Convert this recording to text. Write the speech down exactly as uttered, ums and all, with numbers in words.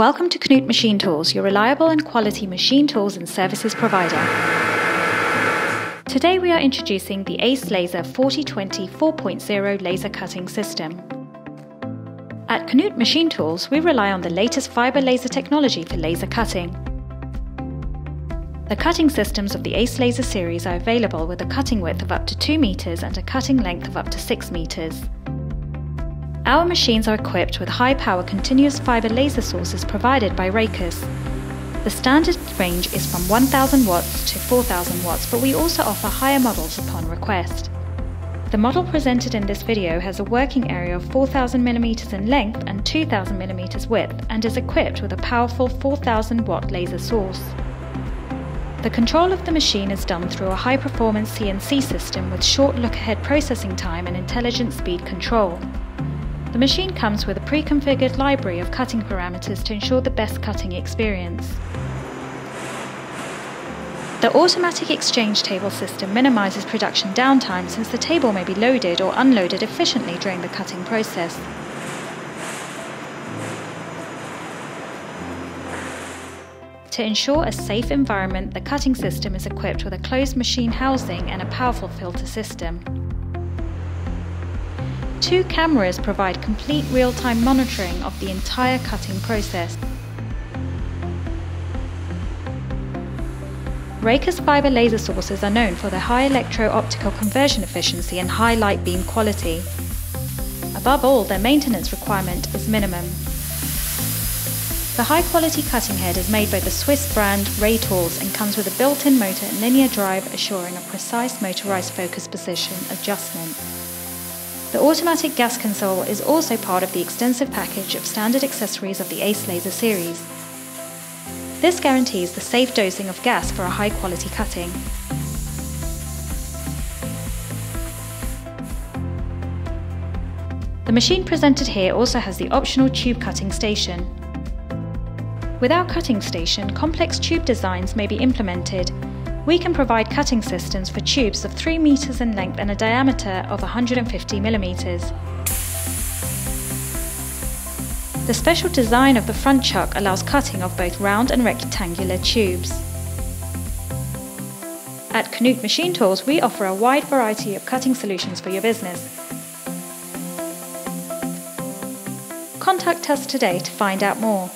Welcome to K N U T H Machine Tools, your reliable and quality machine tools and services provider. Today we are introducing the ACE Laser forty twenty four point oh laser cutting system. At K N U T H Machine Tools, we rely on the latest fiber laser technology for laser cutting. The cutting systems of the ACE Laser series are available with a cutting width of up to two meters and a cutting length of up to six meters. Our machines are equipped with high-power continuous fiber laser sources provided by Raycus. The standard range is from one thousand watts to four thousand watts, but we also offer higher models upon request. The model presented in this video has a working area of four thousand millimeters in length and two thousand millimeters width and is equipped with a powerful four thousand watt laser source. The control of the machine is done through a high-performance C N C system with short look-ahead processing time and intelligent speed control. The machine comes with a pre-configured library of cutting parameters to ensure the best cutting experience. The automatic exchange table system minimizes production downtime since the table may be loaded or unloaded efficiently during the cutting process. To ensure a safe environment, the cutting system is equipped with a closed machine housing and a powerful filter system. Two cameras provide complete real-time monitoring of the entire cutting process. Raycus fiber laser sources are known for their high electro-optical conversion efficiency and high light beam quality. Above all, their maintenance requirement is minimum. The high-quality cutting head is made by the Swiss brand Raytools and comes with a built-in motor and linear drive, assuring a precise motorized focus position adjustment. The automatic gas console is also part of the extensive package of standard accessories of the ACE Laser series. This guarantees the safe dosing of gas for a high-quality cutting. The machine presented here also has the optional tube cutting station. With our cutting station, complex tube designs may be implemented. We can provide cutting systems for tubes of three meters in length and a diameter of one hundred fifty millimeters. The special design of the front chuck allows cutting of both round and rectangular tubes. At K N U T H Machine Tools, we offer a wide variety of cutting solutions for your business. Contact us today to find out more.